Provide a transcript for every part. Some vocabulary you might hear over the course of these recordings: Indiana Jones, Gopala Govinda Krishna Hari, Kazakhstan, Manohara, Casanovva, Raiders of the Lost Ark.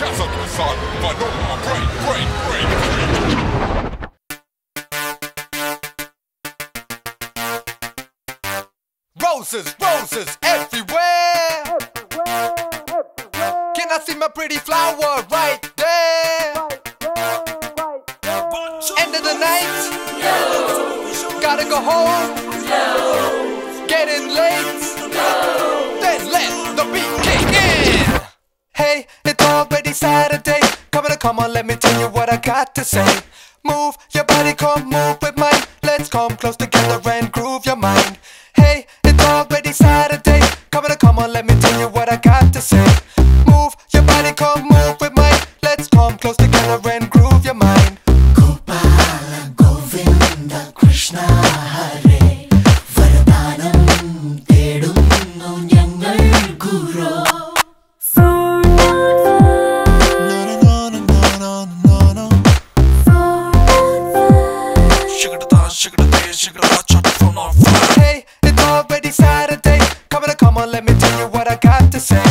Kazakhstan, Manohara, break. Roses, roses everywhere. Can I see my pretty flower right there? End of the night? No. Gotta go home? No. Getting late? No. Then let the beat kick in. Hey, it's already Saturday. Come on, come on, let me tell you what I got to say. Move your body, come move with mine. Let's come close together and groove your mind. Hey, it's already Saturday. Come on, come on, let me tell you what I got to say. Move your body, come move with mine. Let's come close together and groove your mind. Gopala Govinda Krishna Hari, Varadanam Tedunnu Nyangal Guru. Hey, it's already Saturday. Come on, let me tell you what I got to say.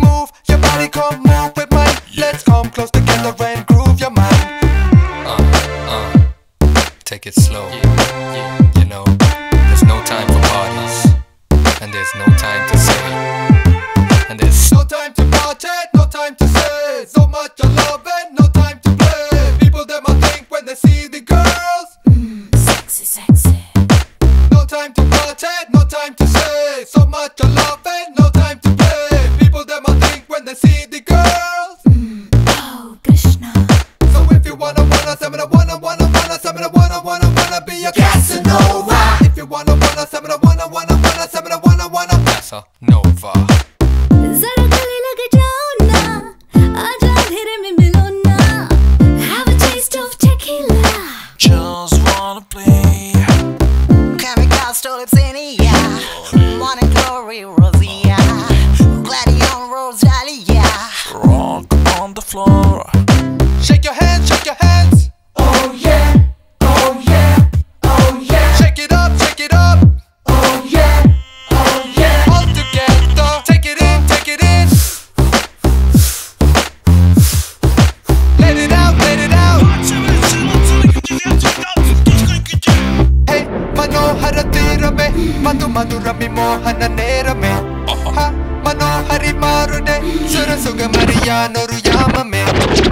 Move your body, come move with mine. Let's come close together and groove your mind. Take it slow. You know, there's no time for parties, and there's no time to say, and there's no time to party, no time to say. So much I love and no time to play. People them I think when they see the girls. Sexy, sexy. No time to party, no time to say. So much I love and no time to play. People them I think when they see the girls. Oh, Krishna. So if you wanna, Semina wanna be a Casanova. If you wanna, Semina wanna Casanova. Zara gale lag jao na, aaja andhere mein milo na. Have a taste of tequila. Just wanna play. Tulips in here, morning glory, Rosia, gladion rose, Dahlia. Rock on the floor. Shake your hands, shake your hands. Oh yeah, oh yeah, oh yeah. Shake it up, shake it up. Oh yeah, oh yeah. All together, take it in, take it in. Let it out, let it out. Hey, Manohara. Madhu Madhurami Mohana Nerame. Ha Manohari Marude Sura Sugamari Yanoru Yamame.